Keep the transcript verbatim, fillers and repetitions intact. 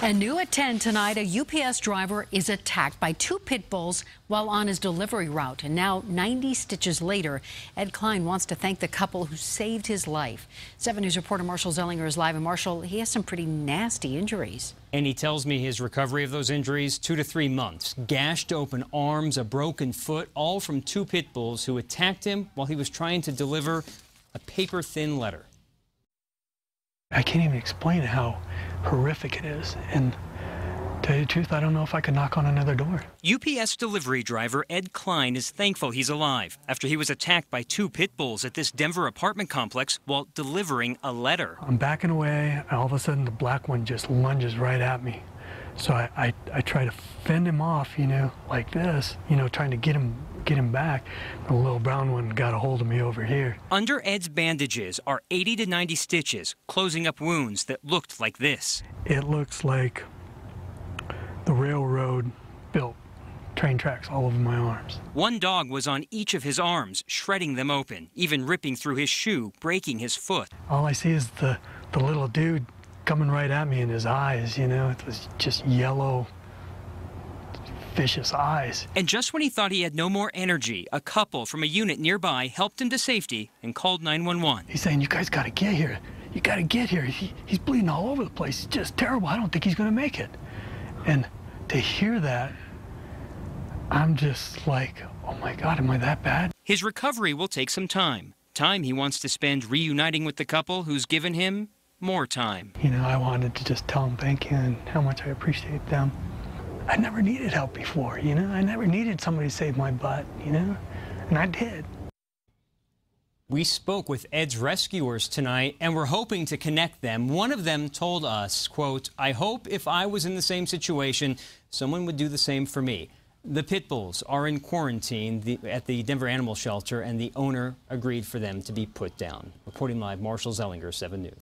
New at ten tonight, a U P S driver is attacked by two pit bulls while on his delivery route. And now, ninety stitches later, Ed Klein wants to thank the couple who saved his life. seven news reporter Marshall Zellinger is live. And Marshall, he has some pretty nasty injuries. And he tells me his recovery of those injuries, two to three months. Gashed open arms, a broken foot, all from two pit bulls who attacked him while he was trying to deliver a paper-thin letter. I can't even explain how horrific it is, and to tell you the truth, I don't know if I could knock on another door. U P S delivery driver Ed Klein is thankful he's alive after he was attacked by two pit bulls at this Denver apartment complex while delivering a letter. I'm backing away, and all of a sudden the black one just lunges right at me. So I, I, I try to fend him off, you know, like this, you know, trying to get him get him back. The little brown one got a hold of me over here. Under Ed's bandages are eighty to ninety stitches, closing up wounds that looked like this. It looks like the railroad built train tracks all over my arms. One dog was on each of his arms, shredding them open, even ripping through his shoe, breaking his foot. All I see is the, the little dude coming right at me in his eyes, you know, it was just yellow, vicious eyes. And just when he thought he had no more energy, a couple from a unit nearby helped him to safety and called nine one one. He's saying, you guys got to get here. You got to get here. He, he's bleeding all over the place. It's just terrible. I don't think he's going to make it. And to hear that, I'm just like, oh, my God, am I that bad? His recovery will take some time, time he wants to spend reuniting with the couple who's given him more time. You know, I wanted to just tell them thank you and how much I appreciate them. I never needed help before, you know? I never needed somebody to save my butt, you know? And I did. We spoke with Ed's rescuers tonight, and we're hoping to connect them. One of them told us, quote, I hope if I was in the same situation, someone would do the same for me. The pit bulls are in quarantine the, at the Denver Animal Shelter, and the owner agreed for them to be put down. Reporting live, Marshall Zellinger, seven news.